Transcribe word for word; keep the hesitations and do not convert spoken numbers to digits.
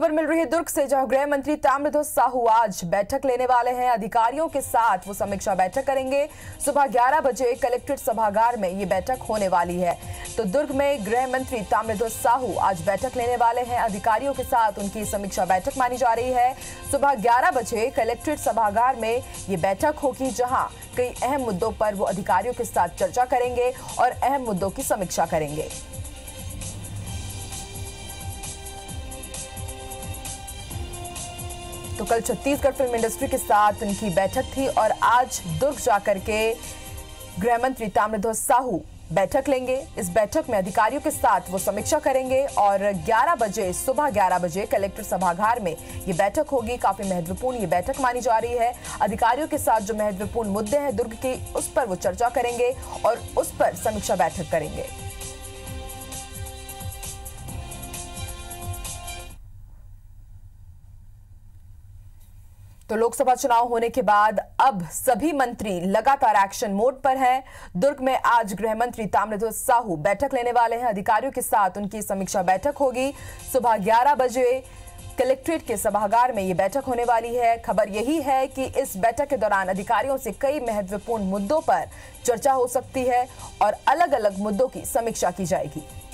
खबर मिल रही है दुर्ग से, जहां गृह मंत्री ताम्रध्वज साहू आज बैठक लेने वाले हैं। अधिकारियों के साथ वो समीक्षा बैठक करेंगे। सुबह ग्यारह बजे कलेक्ट्रेट सभागार में ये बैठक होने वाली है। तो दुर्ग में गृह मंत्री ताम्रध्वज साहू आज बैठक लेने वाले हैं। अधिकारियों के साथ उनकी समीक्षा बैठक मानी जा रही है। सुबह ग्यारह बजे कलेक्ट्रेट सभागार में ये बैठक होगी, जहाँ कई अहम मुद्दों पर वो अधिकारियों के साथ चर्चा करेंगे और अहम मुद्दों की समीक्षा करेंगे। तो कल छत्तीसगढ़ फिल्म इंडस्ट्री के साथ उनकी बैठक थी और आज दुर्ग जाकर के गृह मंत्री ताम्रध्वज साहू बैठक लेंगे। इस बैठक में अधिकारियों के साथ वो समीक्षा करेंगे और ग्यारह बजे सुबह ग्यारह बजे कलेक्टर सभागार में ये बैठक होगी। काफी महत्वपूर्ण ये बैठक मानी जा रही है। अधिकारियों के साथ जो महत्वपूर्ण मुद्दे हैं दुर्ग के, उस पर वो चर्चा करेंगे और उस पर समीक्षा बैठक करेंगे। तो लोकसभा चुनाव होने के बाद अब सभी मंत्री लगातार एक्शन मोड पर हैं। दुर्ग में आज गृह मंत्री ताम्रध्वज साहू बैठक लेने वाले हैं। अधिकारियों के साथ उनकी समीक्षा बैठक होगी। सुबह ग्यारह बजे कलेक्ट्रेट के सभागार में ये बैठक होने वाली है। खबर यही है कि इस बैठक के दौरान अधिकारियों से कई महत्वपूर्ण मुद्दों पर चर्चा हो सकती है और अलग अलग मुद्दों की समीक्षा की जाएगी।